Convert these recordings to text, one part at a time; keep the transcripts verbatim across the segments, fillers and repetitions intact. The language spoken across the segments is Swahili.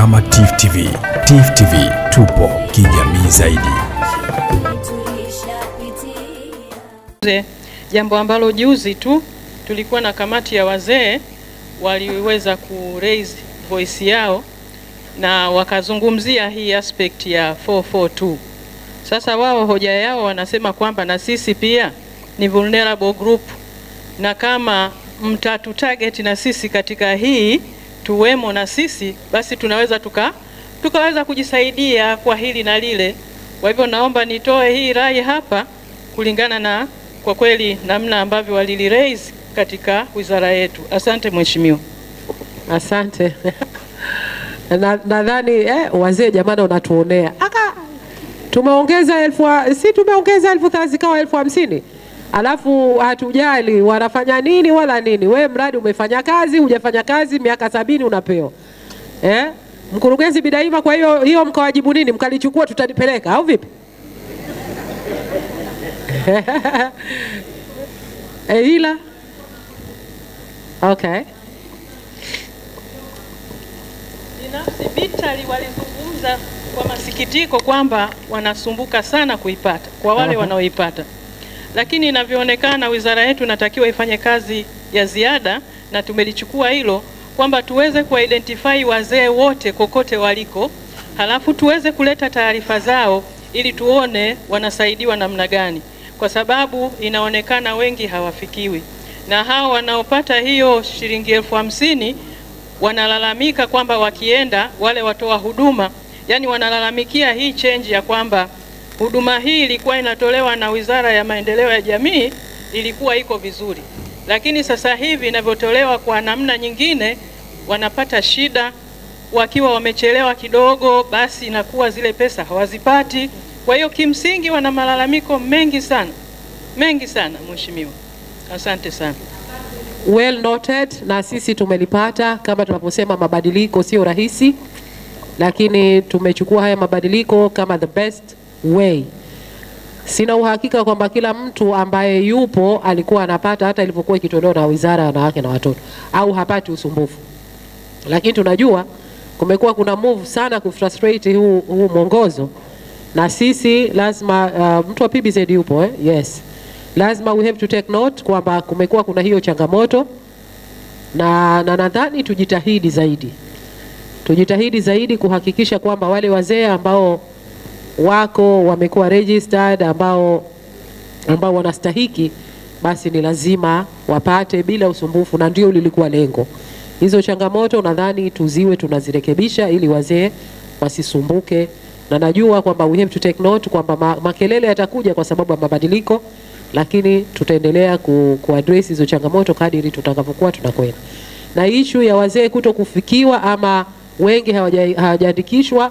kama T I F U T V. T I F U T V, tupo kijamii zaidi. Jambo ambalo juzi tu tulikuwa na kamati ya wazee waliweza ku raise voice yao na wakazungumzia hii aspect ya four four two. Sasa wao hoja yao wanasema kwamba na sisi pia ni vulnerable group, na kama mtatu target na sisi katika hii tuwemo na sisi, basi tunaweza tuka tukaweza kujisaidia kwa hili na lile. Kwa hivyo naomba nitoe hii rai hapa kulingana na kwa kweli namna ambavyo walili raise katika wizara yetu. Asante mheshimiwa. Asante. Nadhani na eh wazee jamani unatuonea. Aka tumeongeza elfu si tumeongeza elfu thelathini kwa elfu hamsini. Alafu hatujali wanafanya nini wala nini. Wewe mradi umefanya kazi, hujafanya kazi miaka sabini unapewa. Eh? Mkurugenzi Bidaima, kwa hiyo hiyo mkawajibu nini? Mkalichukua tutalipeleka au vipi? Eh ila okay. Binafsi bitali walizungumza kwa masikitiko kwamba wanasumbuka sana kuipata kwa wale wanaoipata. Lakini inavyoonekana wizara yetu natakiwa ifanye kazi ya ziada, na tumelichukua hilo kwamba tuweze ku-identify wazee wote kokote waliko, halafu tuweze kuleta taarifa zao ili tuone wanasaidiwa namna gani, kwa sababu inaonekana wengi hawafikiwi. Na hao wanaopata hiyo shilingi elfu hamsini wanalalamika kwamba wakienda wale watoa huduma, yani wanalalamikia hii change ya kwamba huduma hii ilikuwa inatolewa na Wizara ya Maendeleo ya Jamii, ilikuwa iko vizuri. Lakini sasa hivi inavyotolewa kwa namna nyingine wanapata shida, wakiwa wamechelewa kidogo basi inakuwa zile pesa hawazipati. Kwa hiyo kimsingi wana malalamiko mengi sana. Mengi sana mheshimiwa. Asante sana. Well noted, na sisi tumelipata kama tunaposema mabadiliko sio rahisi, lakini tumechukua haya mabadiliko kama the best way. Sina uhakika kwamba kila mtu ambaye yupo alikuwa anapata hata ilipokuwa ikitolewa na Wizara ya Wanawake na Watoto au hapati usumbufu. Lakini tunajua kumekuwa kuna move sana kufrustrate huu, huu mwongozo, na sisi lazima uh, mtu wa P B Z yupo eh? Yes. Lazima we have to take note kwamba kumekuwa kuna hiyo changamoto, na na nadhani tujitahidi zaidi. Tujitahidi zaidi kuhakikisha kwamba wale wazee ambao wako wamekuwa registered ambao ambao wanastahiki, basi ni lazima wapate bila usumbufu, na ndio lilikuwa lengo. Hizo changamoto nadhani tuziwe tunazirekebisha ili wazee wasisumbuke, na najua kwamba we have to take note kwamba makelele yatakuja kwa sababu ya mabadiliko, lakini tutaendelea ku, ku address hizo changamoto kadiri tutakapokuwa tunakwenda. Na issue ya wazee kutokufikiwa ama wengi hawajaandikishwa,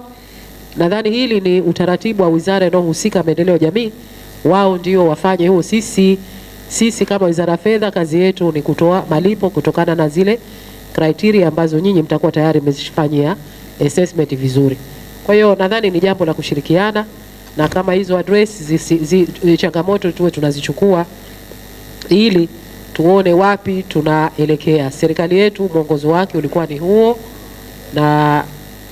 nadhani hili ni utaratibu wa wizara inayohusika maendeleo ya jamii. Wao ndio wafanye huo. Sisi sisi kama Wizara ya Fedha kazi yetu ni kutoa malipo kutokana na zile criteria ambazo nyinyi mtakuwa tayari mmezifanyia assessment vizuri. Kwa hiyo nadhani ni jambo la kushirikiana, na kama hizo address zi, zi, changamoto tuwe tunazichukua ili tuone wapi tunaelekea. Serikali yetu mwongozo wake ulikuwa ni huo, na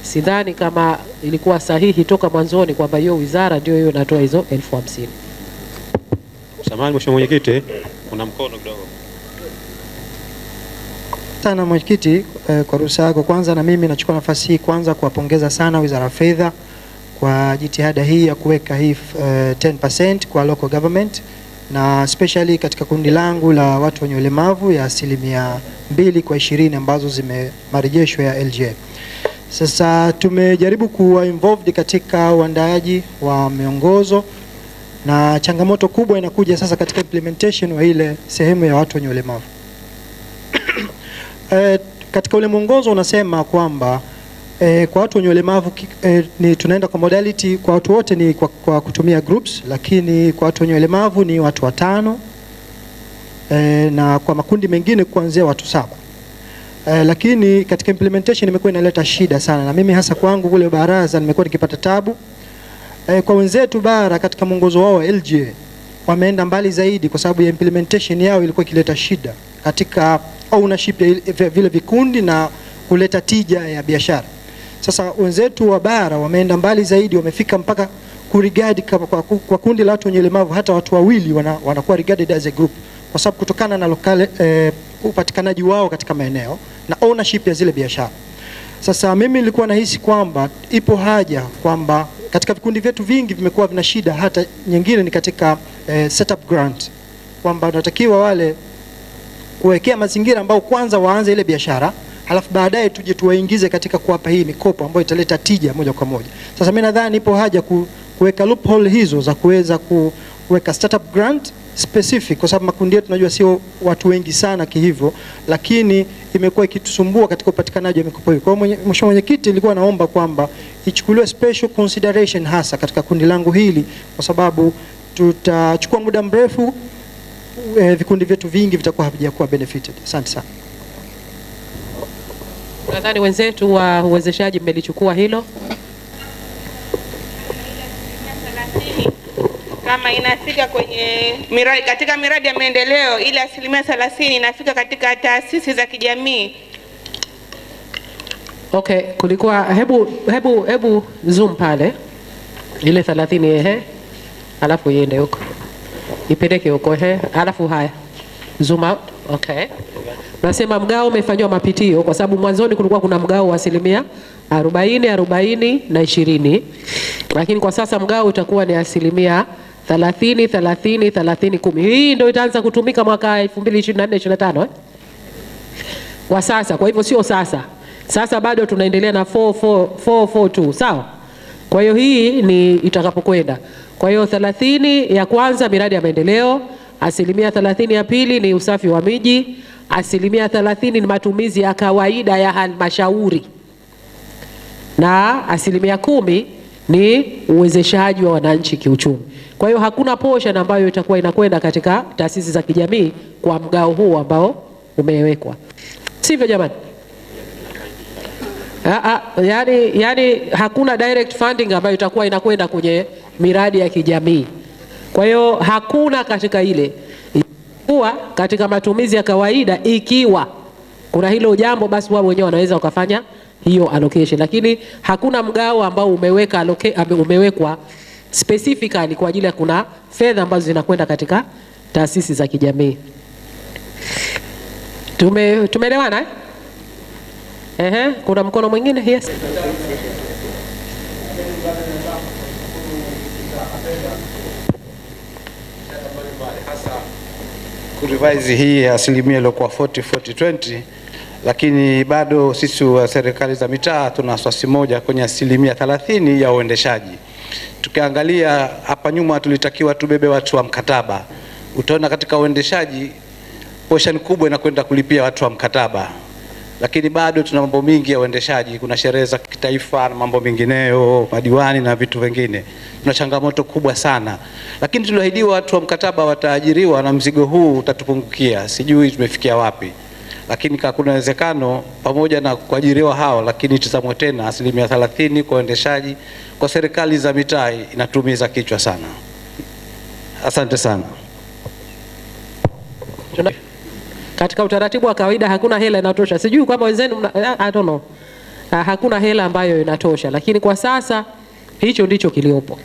sidhani kama ilikuwa sahihi toka mwanzoni kwamba hiyo wizara ndio hiyo inatoa hizo elfu hamsini. Samahani mheshimiwa mwenyekiti, kuna mkono kidogo. Sana mwenyekiti, eh, kwa ruhusa yako kwanza na mimi nachukua nafasi hii kwanza kuwapongeza sana Wizara ya Fedha kwa jitihada hii ya kuweka hii uh, ten percent kwa local government, na especially katika kundi langu la watu wenye ulemavu ya asilimia mbili kwa ishirini ambazo zimemarejeshwa ya L G A. Sasa tumejaribu kuwa involved katika uandaaji wa miongozo, na changamoto kubwa inakuja sasa katika implementation wa ile sehemu ya watu wenye ulemavu. E, katika ule mwongozo unasema kwamba e, kwa watu wenye ulemavu e, ni tunaenda kwa modality kwa watu wote ni kwa, kwa kutumia groups, lakini kwa watu wenye ulemavu ni watu watano e, na kwa makundi mengine kuanzia watu saba. Uh, lakini katika implementation imekuwa inaleta shida sana, na mimi hasa kwangu kule baraza nimekuwa nikipata tabu. Uh, kwa wenzetu bara katika mwongozo wao wa L G A wameenda mbali zaidi, kwa sababu ya implementation yao ilikuwa kileta shida katika ownership ya vile vikundi na kuleta tija ya biashara. Sasa wenzetu wa bara wameenda mbali zaidi, wamefika mpaka kurigadi kwa, kwa kundi la watu wenye ulemavu, hata watu wawili wana, wanakuwa regarded as a group, kwa sababu kutokana na lokale eh, upatikanaji wao katika maeneo na ownership ya zile biashara. Sasa mimi nilikuwa nahisi kwamba ipo haja kwamba katika vikundi vyetu vingi vimekuwa vina shida, hata nyingine ni katika eh, setup grant, kwamba tunatakiwa wale kuwekea mazingira ambao kwanza waanze ile biashara, halafu baadaye tuje tuwaingize katika kuwapa hii mikopo ambayo italeta tija moja kwa moja. Sasa mimi nadhani ipo haja ku, kuweka loophole hizo za kuweza kuweka startup grant specific, kwa sababu makundi yetu tunajua sio watu wengi sana kihivyo, lakini imekuwa ikitusumbua katika upatikanaji wa mikopo hiyo. Kwa hiyo mheshimiwa mwenyekiti, nilikuwa naomba kwamba ichukuliwe special consideration hasa katika kundi langu hili, kwa sababu tutachukua muda mrefu, e, vikundi vyetu vingi vitakuwa havijakuwa benefited. Asante sana. Nadhani wenzetu wa uwezeshaji mmelichukua hilo kama inafika kwenye miradi, katika miradi ya maendeleo ile asilimia thelathini inafika katika taasisi za kijamii. Okay, kulikuwa hebu hebu hebu zoom pale ile thelathini, ehe, alafu iende huko, ipeleke huko, ehe, alafu haya zoom out. Okay, nasema mgao umefanywa mapitio, kwa sababu mwanzoni kulikuwa kuna mgao wa asilimia arobaini arobaini na ishirini, lakini kwa sasa mgao utakuwa ni asilimia thelathini thelathini thelathini kumi. Hii ndio itaanza kutumika mwaka elfu mbili ishirini na nne ishirini na tano eh? Kwa sasa, kwa hivyo sio sasa. Sasa bado tunaendelea na four four four four two, sawa? Kwa hiyo hii ni itakapokwenda. Kwa hiyo thelathini ya kwanza miradi ya maendeleo, asilimia thelathini ya pili ni usafi wa miji, asilimia thelathini ni matumizi ya kawaida ya halmashauri, na asilimia kumi ni uwezeshaji wa wananchi kiuchumi. Kwa hiyo hakuna portion ambayo itakuwa inakwenda katika taasisi za kijamii kwa mgao huu ambao umewekwa. Sivyo jamani? Ah ah, yani yani hakuna direct funding ambayo itakuwa inakwenda kwenye miradi ya kijamii. Kwa hiyo hakuna katika ile kuwa katika matumizi ya kawaida, ikiwa kuna hilo jambo basi wao wenyewe wanaweza wakafanya hiyo allocation, lakini hakuna mgao ambao umeweka umewekwa specifically kwa ajili ya kuna fedha ambazo zinakwenda katika taasisi za kijamii. Tume tumeelewana eh? Ehe, kuna mkono mwingine? Yes. Kurevise hii asilimia ilikuwa arobaini arobaini ishirini, lakini bado sisi wa serikali za mitaa tuna asasi moja kwenye asilimia thelathini ya uendeshaji. Tukiangalia hapa nyuma tulitakiwa tubebe watu wa mkataba. Utaona katika uendeshaji portion kubwa inakwenda kulipia watu wa mkataba. Lakini bado tuna mambo mingi ya uendeshaji, kuna sherehe za kitaifa na mambo mengineyo, madiwani na vitu vingine. Tuna changamoto kubwa sana. Lakini tuliahidiwa watu wa mkataba wataajiriwa na mzigo huu utatupungukia. Sijui tumefikia wapi. Lakini kuna uwezekano pamoja na kuajiriwa hao, lakini tazamo tena asilimia thelathini kwa uendeshaji kwa serikali za mitaa inatumiza kichwa sana. Asante sana. Tuna katika utaratibu wa kawaida hakuna hela inatosha. Sijui kwamba wenzenu, I don't know. Hakuna hela ambayo inatosha, lakini kwa sasa hicho ndicho kiliopo.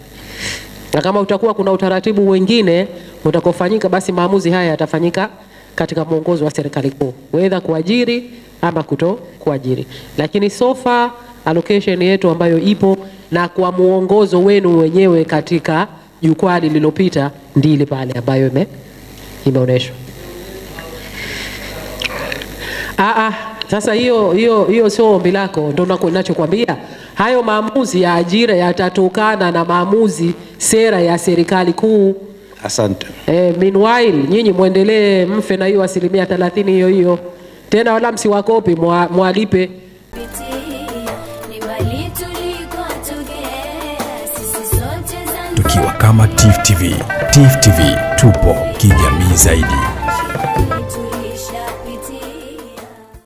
Na kama utakuwa kuna utaratibu wengine utakofanyika, basi maamuzi haya yatafanyika katika mwongozo wa serikali kuu, whether kuajiri ama kuto kuajiri. Lakini so far allocation yetu ambayo ipo na kwa mwongozo wenu wenyewe katika jukwaa lililopita ndile pale ambayo ime imeoneshwa. Ah ah, sasa hiyo hiyo hiyo sio ombi lako, ndio ninachokuambia. Hayo maamuzi ya ajira yatatokana na maamuzi sera ya serikali kuu. Asante. Eh, meanwhile nyinyi muendelee mfe na hiyo asilimia thelathini hiyo hiyo. Tena wala msiwakopi, mwalipe. Tukiwa kama T I F U T V, T I F U T V tupo kijamii zaidi.